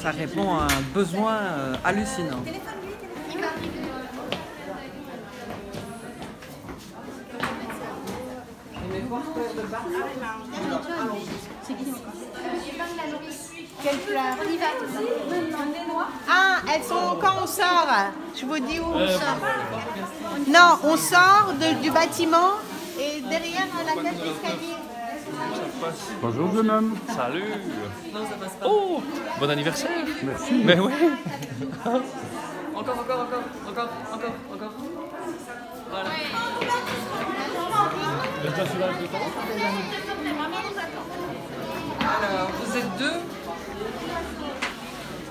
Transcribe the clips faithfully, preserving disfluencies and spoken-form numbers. Ça répond à un besoin hallucinant. Quelle fleur? Ah, elles sont quand on sort? Je vous dis où on sort. Non, on sort de, du bâtiment et derrière la cage d'escalier. Bonjour jeune homme. Salut. Non, ça passe pas. Oh, bon anniversaire. Merci. Mais oui. Encore, encore, encore, encore, encore, encore. Voilà. Alors, vous êtes deux.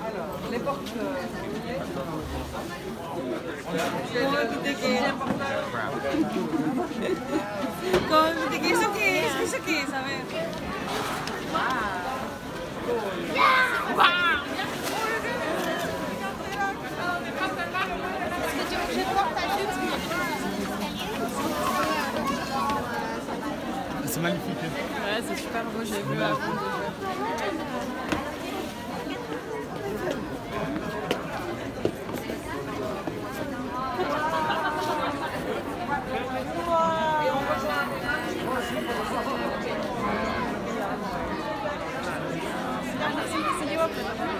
Alors, les portes. On va tout déguer. Con déguer, c'est ok, c'est ok, ça va. Est-ce que tu veux que je porte ta jupe? C'est magnifique. Ouais, c'est super beau, j'ai vu avant déjà.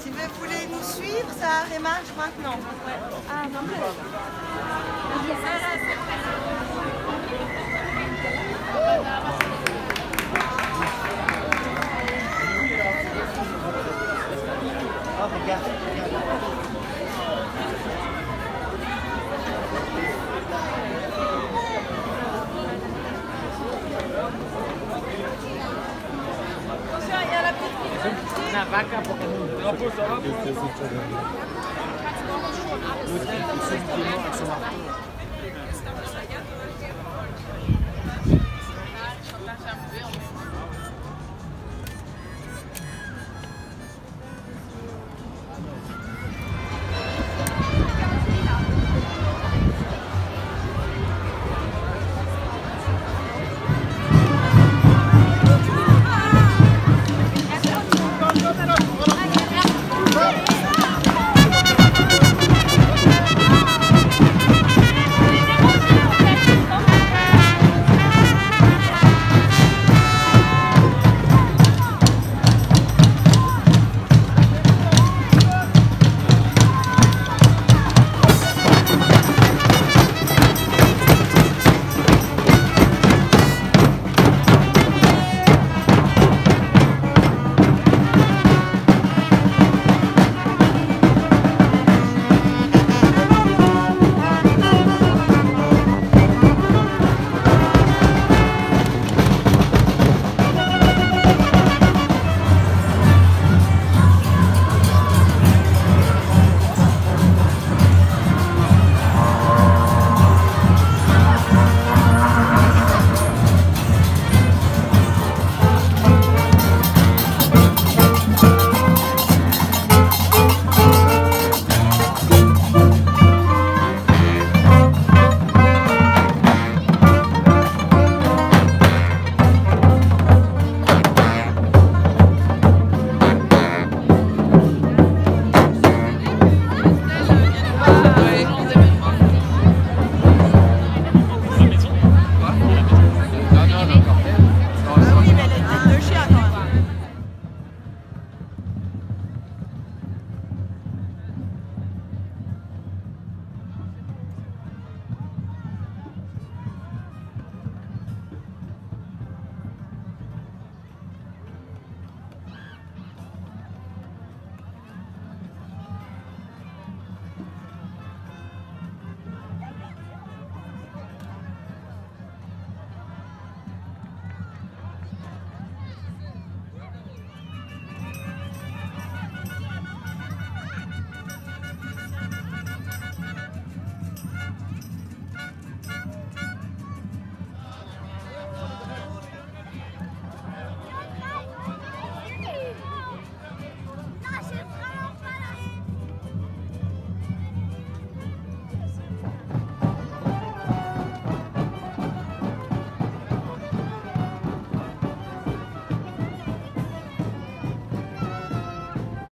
Si vous voulez nous suivre, ça démarche maintenant. Ah non plus. Ah regarde. Una vaca porque no puso abajo.